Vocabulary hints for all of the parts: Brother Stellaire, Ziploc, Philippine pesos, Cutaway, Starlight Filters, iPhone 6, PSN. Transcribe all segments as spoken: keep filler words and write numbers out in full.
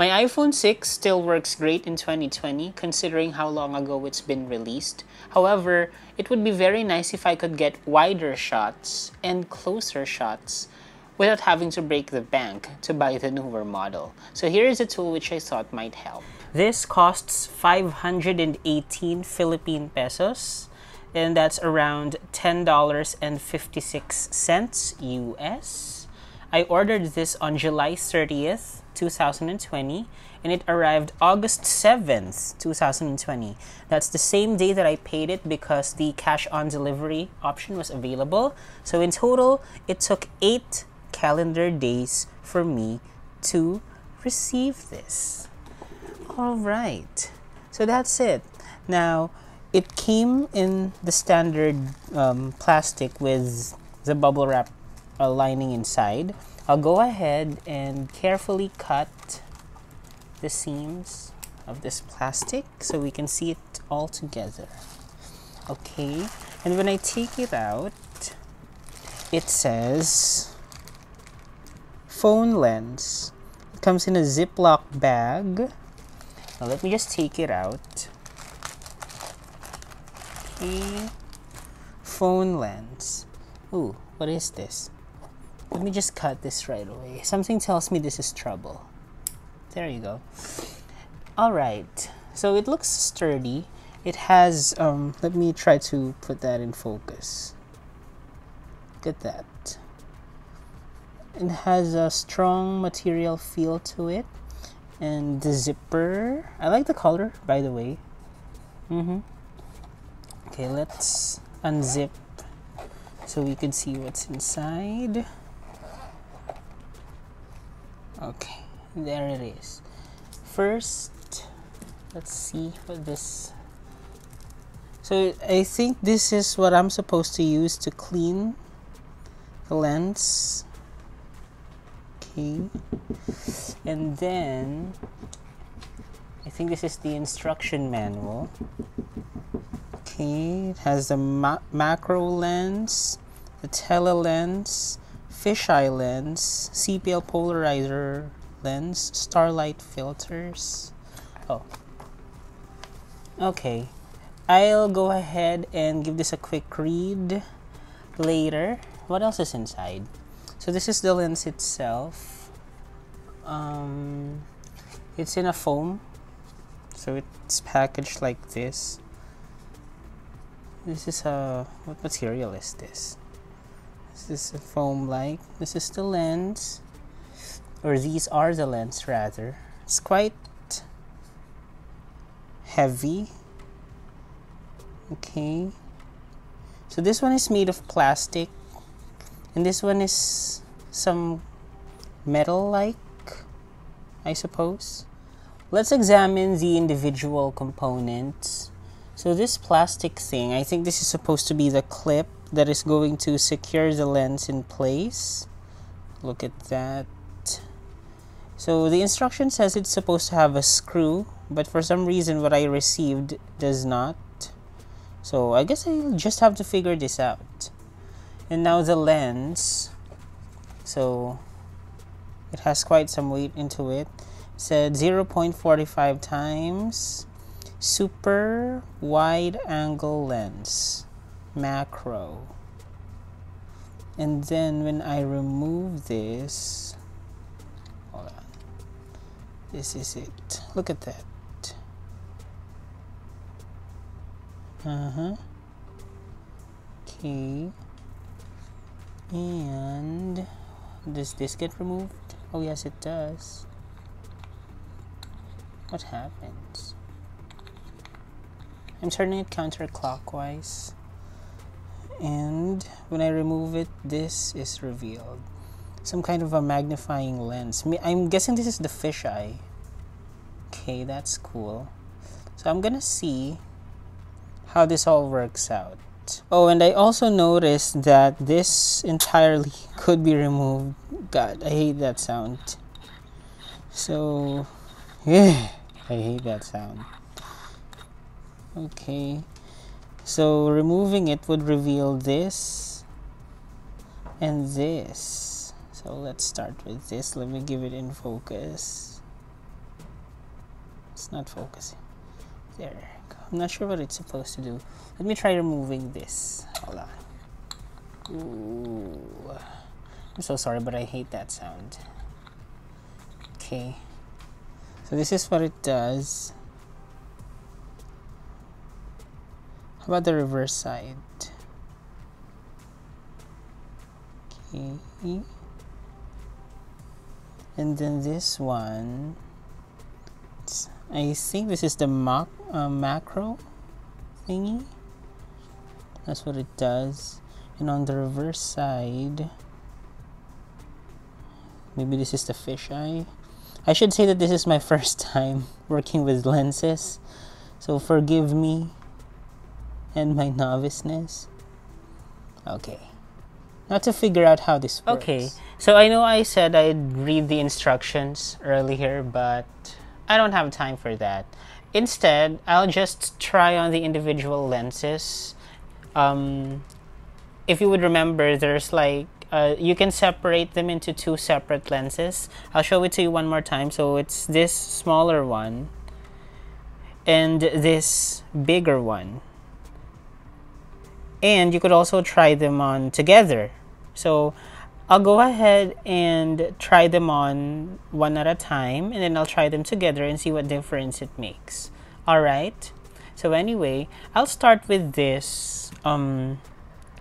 My iPhone six still works great in twenty twenty considering how long ago it's been released. However, it would be very nice if I could get wider shots and closer shots without having to break the bank to buy the newer model. So here is a tool which I thought might help. This costs five hundred eighteen Philippine pesos, and that's around ten dollars and fifty-six cents U S. I ordered this on July thirtieth, two thousand twenty, and it arrived August seventh, two thousand twenty. That's the same day that I paid it because the cash on delivery option was available. So in total, it took eight calendar days for me to receive this. All right, so that's it. Now, it came in the standard um, plastic with the bubble wrap uh, lining inside. I'll go ahead and carefully cut the seams of this plastic so we can see it all together. Okay, and when I take it out, it says phone lens. It comes in a Ziploc bag. Now let me just take it out. Okay, phone lens. Ooh, what is this? Let me just cut this right away. Something tells me this is trouble. There you go. All right. So it looks sturdy. It has, um, let me try to put that in focus. Look at that. It has a strong material feel to it. And the zipper. I like the color, by the way. Mm-hmm. Okay, let's unzip so we can see what's inside. Okay, there it is. First, let's see what this... So I think this is what I'm supposed to use to clean the lens. Okay. And then, I think this is the instruction manual. Okay, it has the ma macro lens, the tele lens, fisheye lens, C P L polarizer lens, starlight filters. Oh. Okay. I'll go ahead and give this a quick read later. What else is inside? So this is the lens itself. Um, it's in a foam. So it's packaged like this. This is a... what material is this? This is a foam-like. This is the lens, or these are the lens rather. It's quite heavy. Okay, so this one is made of plastic, and this one is some metal-like, I suppose. Let's examine the individual components. So this plastic thing, I think this is supposed to be the clip that is going to secure the lens in place. Look at that. So the instruction says it's supposed to have a screw, but for some reason what I received does not. So I guess I'll just have to figure this out. And now the lens. So it has quite some weight into it. It said zero point four five times super wide angle lens. Macro. And then when I remove this, hold on, this is it. Look at that. Uh-huh. Okay. And does this get removed? Oh yes, it does. What happens? I'm turning it counterclockwise. And when I remove it, this is revealed. Some kind of a magnifying lens. I'm guessing this is the fisheye. Okay, that's cool. So I'm gonna see how this all works out. Oh, and I also noticed that this entirely could be removed. God, I hate that sound. So, yeah, I hate that sound. Okay. So removing it would reveal this and this. So let's start with this. Let me give it in focus. It's not focusing. There we go. I'm not sure what it's supposed to do. Let me try removing this. Hold on. Ooh. I'm so sorry, but I hate that sound. Okay. So this is what it does. How about the reverse side? Okay. And then this one. I think this is the mac uh, macro thingy. That's what it does. And on the reverse side, maybe this is the fisheye. I should say that this is my first time working with lenses, so forgive me and my noviceness. Okay. Now to figure out how this works. Okay. So I know I said I'd read the instructions earlier, but I don't have time for that. Instead, I'll just try on the individual lenses. Um, if you would remember, there's like, uh, you can separate them into two separate lenses. I'll show it to you one more time. So it's this smaller one and this bigger one. And you could also try them on together. So I'll go ahead and try them on one at a time, and then I'll try them together and see what difference it makes. All right. So anyway, I'll start with this um,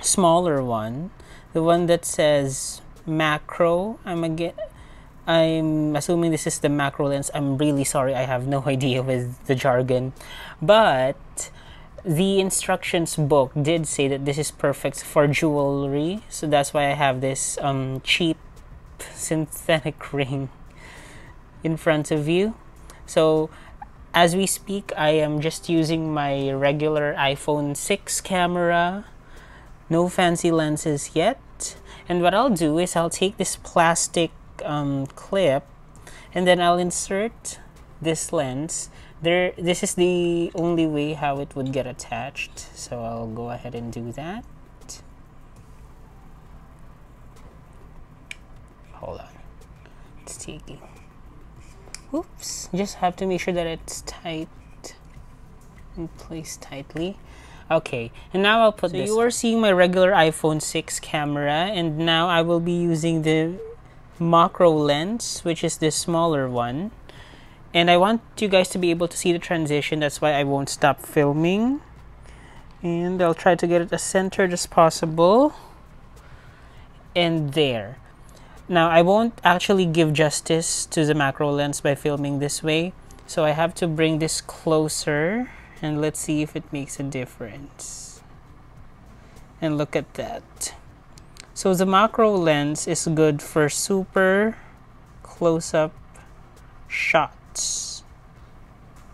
smaller one, the one that says macro. I'm again, I'm assuming this is the macro lens. I'm really sorry. I have no idea with the jargon, but the instructions book did say that this is perfect for jewelry, so that's why I have this um, cheap synthetic ring in front of you. So as we speak, I am just using my regular iPhone six camera, no fancy lenses yet. And what I'll do is I'll take this plastic um, clip and then I'll insert this lens. There, this is the only way how it would get attached, so I'll go ahead and do that. Hold on, it's taking. Oops, just have to make sure that it's tight and placed tightly. Okay, and now I'll put so this. You are seeing my regular iPhone six camera, and now I will be using the macro lens, which is the smaller one. And I want you guys to be able to see the transition. That's why I won't stop filming. And I'll try to get it as centered as possible. And there. Now, I won't actually give justice to the macro lens by filming this way. So I have to bring this closer. And let's see if it makes a difference. And look at that. So the macro lens is good for super close-up shots.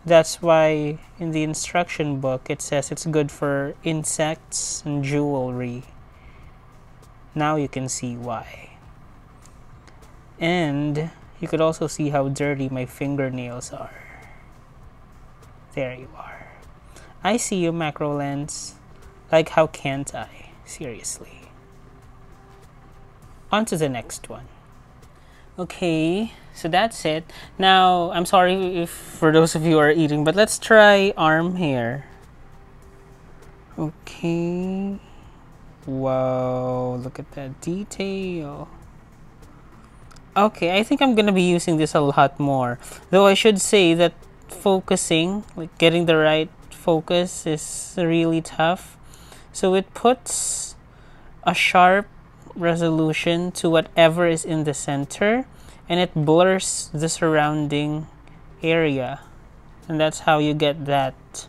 That's why in the instruction book it says it's good for insects and jewelry. Now you can see why. And you could also see how dirty my fingernails are. There you are. I see you, macro lens. Like, how can't I? Seriously. On to the next one. Okay, so that's it. Now, I'm sorry if for those of you who are eating, but let's try arm hair. Okay. Wow, look at that detail. Okay, I think I'm gonna be using this a lot more. Though I should say that focusing, like getting the right focus, is really tough. So it puts a sharp resolution to whatever is in the center, and it blurs the surrounding area, and that's how you get that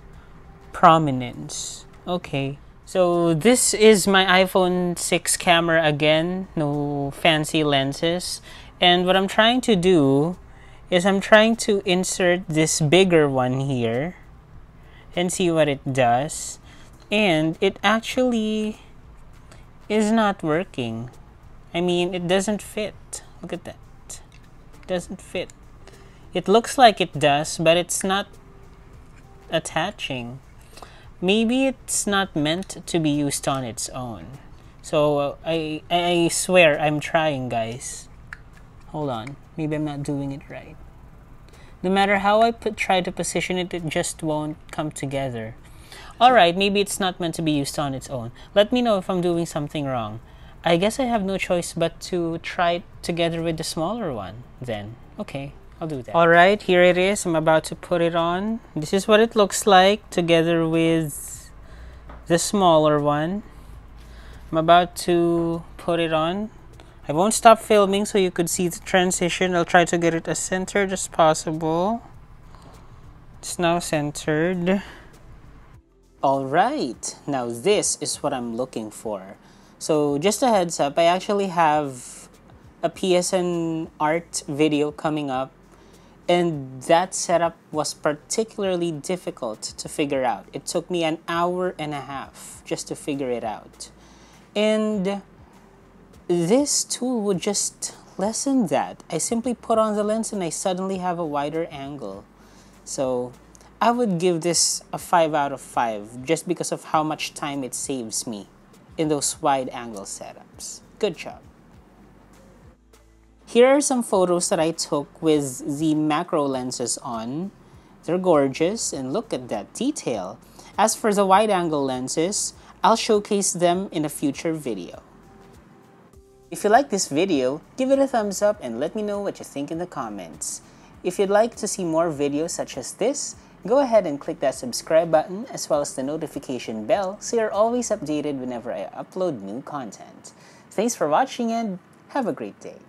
prominence. Okay, so this is my iPhone six camera again, no fancy lenses, and what I'm trying to do is I'm trying to insert this bigger one here and see what it does, and it actually is not working. I mean, it doesn't fit. Look at that. It doesn't fit. It looks like it does, but it's not attaching. Maybe it's not meant to be used on its own. So uh, I I swear I'm trying, guys. Hold on. Maybe I'm not doing it right. No matter how I put, try to position it, it just won't come together. Alright, maybe it's not meant to be used on its own. Let me know if I'm doing something wrong. I guess I have no choice but to try it together with the smaller one then. Okay, I'll do that. Alright, here it is. I'm about to put it on. This is what it looks like together with the smaller one. I'm about to put it on. I won't stop filming so you could see the transition. I'll try to get it as centered as possible. It's now centered. Alright, now this is what I'm looking for. So just a heads up, I actually have a P S N art video coming up, and that setup was particularly difficult to figure out. It took me an hour and a half just to figure it out. And this tool would just lessen that. I simply put on the lens and I suddenly have a wider angle. So I would give this a five out of five just because of how much time it saves me in those wide angle setups. Good job. Here are some photos that I took with the macro lenses on. They're gorgeous, and look at that detail. As for the wide angle lenses, I'll showcase them in a future video. If you like this video, give it a thumbs up and let me know what you think in the comments. If you'd like to see more videos such as this, go ahead and click that subscribe button as well as the notification bell so you're always updated whenever I upload new content. Thanks for watching and have a great day.